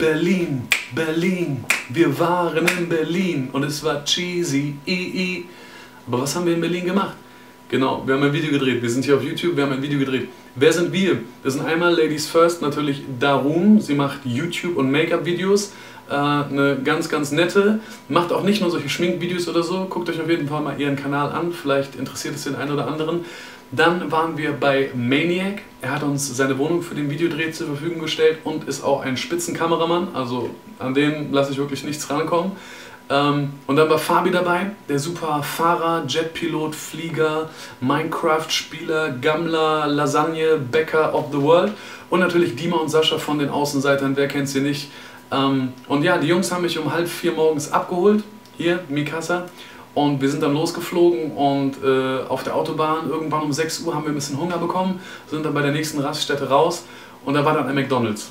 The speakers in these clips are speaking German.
Berlin, Berlin, wir waren in Berlin und es war cheesy, Aber was haben wir in Berlin gemacht? Genau, wir haben ein Video gedreht, wir sind hier auf YouTube, wir haben ein Video gedreht. Wer sind wir? Das sind einmal Ladies First, natürlich Daaruum, sie macht YouTube- und Make-up-Videos, eine ganz, ganz nette, macht auch nicht nur solche Schminkvideos oder so, guckt euch auf jeden Fall mal ihren Kanal an, vielleicht interessiert es den einen oder anderen. Dann waren wir bei Manniac, er hat uns seine Wohnung für den Videodreh zur Verfügung gestellt und ist auch ein Spitzenkameramann, also an den lasse ich wirklich nichts rankommen. Und dann war Fabi dabei, der super Fahrer, Jetpilot, Flieger, Minecraft-Spieler, Gammler, Lasagne, Bäcker of the World und natürlich Dima und Sascha von den Außenseitern, wer kennt sie nicht. Und ja, die Jungs haben mich um 3:30 morgens abgeholt, hier, Mikasa, und wir sind dann losgeflogen und auf der Autobahn irgendwann um 6 Uhr haben wir ein bisschen Hunger bekommen, sind dann bei der nächsten Raststätte raus und da war dann ein McDonald's.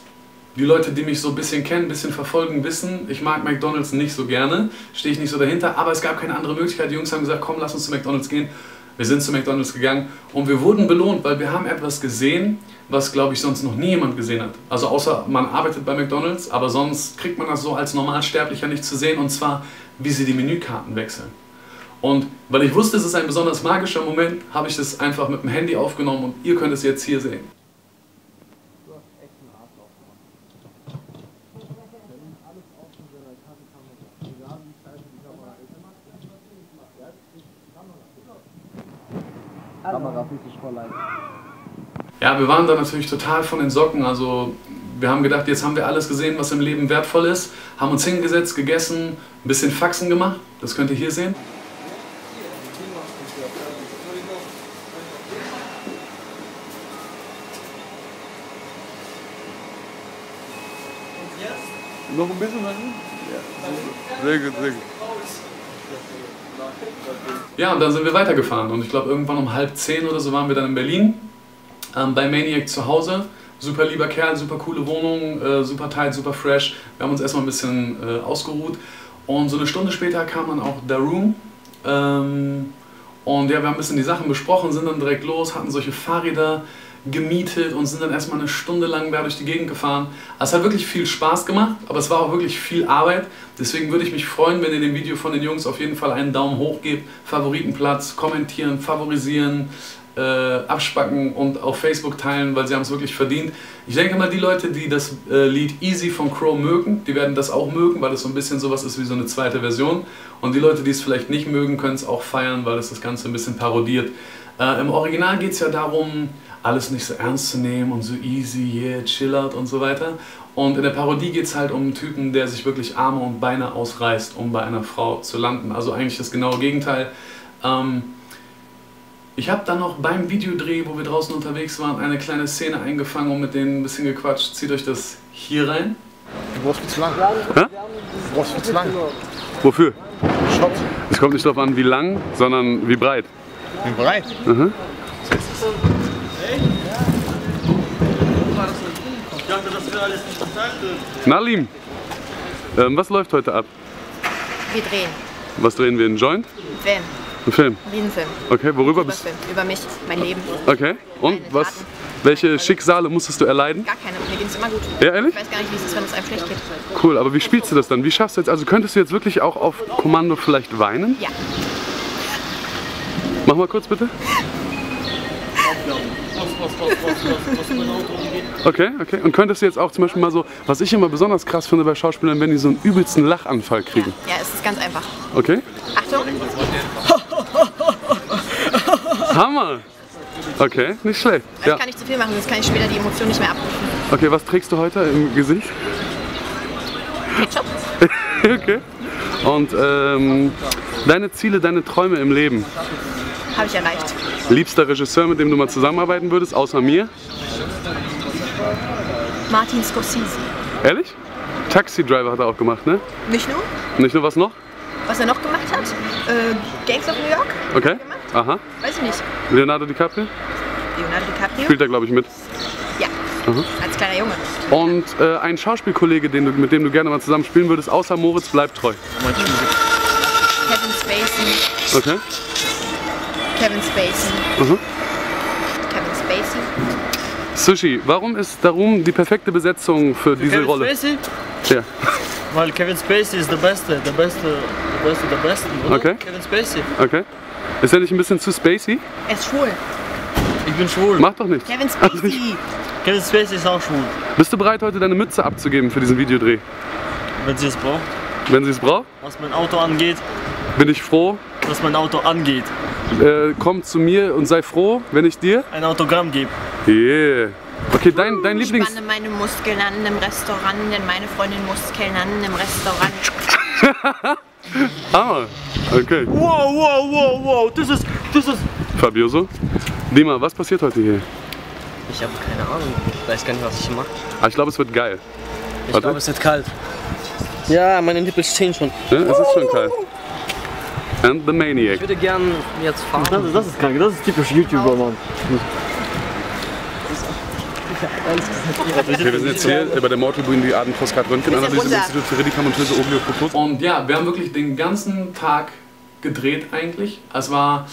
Die Leute, die mich so ein bisschen kennen, ein bisschen verfolgen, wissen, ich mag McDonald's nicht so gerne, stehe ich nicht so dahinter, aber es gab keine andere Möglichkeit. Die Jungs haben gesagt, komm, lass uns zu McDonald's gehen. Wir sind zu McDonald's gegangen und wir wurden belohnt, weil wir haben etwas gesehen, was, glaube ich, sonst noch nie jemand gesehen hat. Also außer man arbeitet bei McDonald's, aber sonst kriegt man das so als Normalsterblicher nicht zu sehen, und zwar, wie sie die Menükarten wechseln. Und weil ich wusste, es ist ein besonders magischer Moment, habe ich das einfach mit dem Handy aufgenommen und ihr könnt es jetzt hier sehen. Ja, wir waren da natürlich total von den Socken, also wir haben gedacht, jetzt haben wir alles gesehen, was im Leben wertvoll ist, haben uns hingesetzt, gegessen, ein bisschen Faxen gemacht, das könnt ihr hier sehen. Noch ein bisschen was? Ja, sehr gut, sehr gut. Ja, und dann sind wir weitergefahren und ich glaube irgendwann um 9:30 oder so waren wir dann in Berlin bei Manniac zu Hause. Super lieber Kerl, super coole Wohnung, super tight, super fresh. Wir haben uns erstmal ein bisschen ausgeruht und so eine Stunde später kam dann auch Daaruum. Und ja, wir haben ein bisschen die Sachen besprochen, sind dann direkt los, hatten solche Fahrräder gemietet und sind dann erstmal eine Stunde lang durch die Gegend gefahren. Also es hat wirklich viel Spaß gemacht, aber es war auch wirklich viel Arbeit. Deswegen würde ich mich freuen, wenn ihr dem Video von den Jungs auf jeden Fall einen Daumen hoch gebt, Favoritenplatz, kommentieren, favorisieren, abspacken und auf Facebook teilen, weil sie haben es wirklich verdient. Ich denke mal, die Leute, die das Lied Easy von Cro mögen, die werden das auch mögen, weil das so ein bisschen sowas ist wie so eine zweite Version. Und die Leute, die es vielleicht nicht mögen, können es auch feiern, weil das Ganze ein bisschen parodiert. Im Original geht es ja darum, alles nicht so ernst zu nehmen und so easy, yeah, chill out und so weiter. Und in der Parodie geht es halt um einen Typen, der sich wirklich Arme und Beine ausreißt, um bei einer Frau zu landen. Also eigentlich das genaue Gegenteil. Ich habe dann noch beim Videodreh, wo wir draußen unterwegs waren, eine kleine Szene eingefangen und mit denen ein bisschen gequatscht. Zieht euch das hier rein. Du brauchst viel zu lang. Hä? Du brauchst viel zu lang. Wofür? Stopp. Es kommt nicht darauf an, wie lang, sondern wie breit. Wie breit? Mhm. Ich dachte, das wäre alles nicht total gut. Nalim, was läuft heute ab? Wir drehen. Was drehen wir? Einen Joint? Film. Ein Film? Ein Riesenfilm. Okay, worüber bist du? Über mich, mein Leben. Okay, und was? Welche Schicksale musstest du erleiden? Gar keine, mir ging es immer gut. Ja, ehrlich? Ich weiß gar nicht, wie es ist, wenn es einem schlecht geht. Cool, aber wie spielst du das dann? Wie schaffst du jetzt? Also könntest du jetzt wirklich auch auf Kommando vielleicht weinen? Ja. Mach mal kurz bitte. Okay, okay. Und könntest du jetzt auch zum Beispiel mal so, was ich immer besonders krass finde bei Schauspielern, wenn die so einen übelsten Lachanfall kriegen? Ja, es ist ganz einfach. Okay. Achtung. Hammer! Okay, nicht schlecht. Also ja. Ich kann nicht zu viel machen, sonst kann ich später die Emotionen nicht mehr abrufen. Okay, was trägst du heute im Gesicht? Ketchup. Okay. Und deine Ziele, deine Träume im Leben? Habe ich erreicht. Liebster Regisseur, mit dem du mal zusammenarbeiten würdest, außer mir? Martin Scorsese. Ehrlich? Taxi Driver hat er auch gemacht, ne? Nicht nur. Nicht nur, was noch? Was er noch gemacht hat? Gangs of New York. Okay. Aha. Weiß ich nicht. Leonardo DiCaprio? Leonardo DiCaprio. Spielt er, glaube ich, mit. Ja. Aha. Als kleiner Junge. Und ein Schauspielkollege, mit dem du gerne mal zusammen spielen würdest, außer Moritz, bleibt treu. Kevin Spacey. Okay. Kevin Spacey. Mhm. Kevin Spacey. Sushi, warum ist Daaruum die perfekte Besetzung für diese Rolle? Kevin Spacey? Yeah. Well, Kevin Spacey is the best, oder? Okay. Kevin Spacey. Okay. Ist er nicht ein bisschen zu spacey? Er ist schwul. Ich bin schwul. Mach doch nichts. Kevin Spacey. Kevin Spacey ist auch schwul. Bist du bereit, heute deine Mütze abzugeben für diesen Videodreh? Wenn sie es braucht. Wenn sie es braucht? Was mein Auto angeht. Bin ich froh. Was mein Auto angeht. Komm zu mir und sei froh, wenn ich dir ein Autogramm gebe. Yeah. Okay, dein Lieblings... Ich spanne meine Muskeln an im Restaurant, denn meine Freundin Muskeln an im Restaurant. Ah, okay. Wow, wow, wow, wow, das ist... Fabioso? Dima, was passiert heute hier? Ich habe keine Ahnung, ich weiß gar nicht, was ich hier mache. Ah, ich glaube, es wird geil. Ich glaube, es wird kalt. Ja, meine Nippel stehen schon. Ja, es ist schon kalt. And the Maniac. Ich würde gerne jetzt fahren. Das ist krank, das ist typisch YouTuber, Mann. Okay, wir sind jetzt hier bei der Mortalbohne, die Adam Frost Röntgenanalyse im Institut für Medikamentöse Obliopropos. Und ja, wir haben wirklich den ganzen Tag gedreht eigentlich. Es war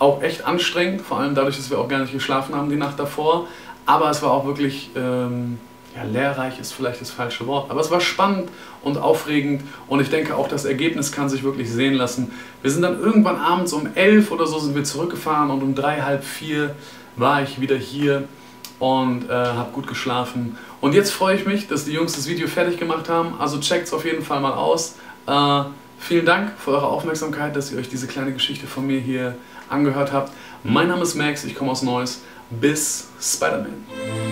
auch echt anstrengend, vor allem dadurch, dass wir auch gar nicht geschlafen haben die Nacht davor. Aber es war auch wirklich, ja, lehrreich ist vielleicht das falsche Wort. Aber es war spannend und aufregend und ich denke auch, das Ergebnis kann sich wirklich sehen lassen. Wir sind dann irgendwann abends um 11 oder so sind wir zurückgefahren und um 3, halb 4 war ich wieder hier. Und habe gut geschlafen. Und jetzt freue ich mich, dass die Jungs das Video fertig gemacht haben. Also checkt es auf jeden Fall mal aus. Vielen Dank für eure Aufmerksamkeit, dass ihr euch diese kleine Geschichte von mir hier angehört habt. Mein Name ist Max, ich komme aus Neuss. Bis Spider-Man.